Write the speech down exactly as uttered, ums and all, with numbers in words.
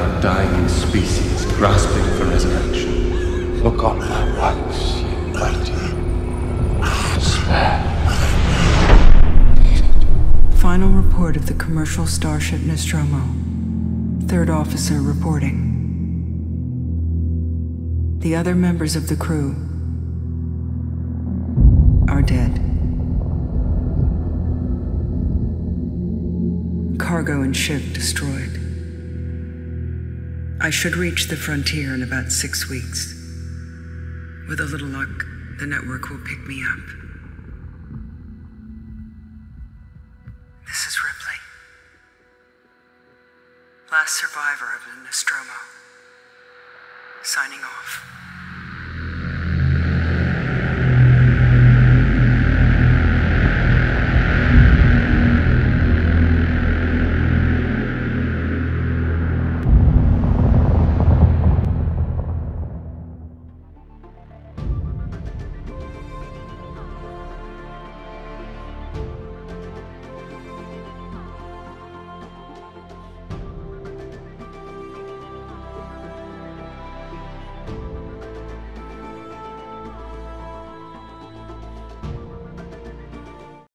our dying species grasping for resurrection. Look on my wax, ye mighty. Despair. Final report of the commercial starship Nostromo. Third officer reporting. The other members of the crew are dead. Cargo and ship destroyed. I should reach the frontier in about six weeks. With a little luck, the network will pick me up. This is Ripley, last survivor of the Nostromo, signing off.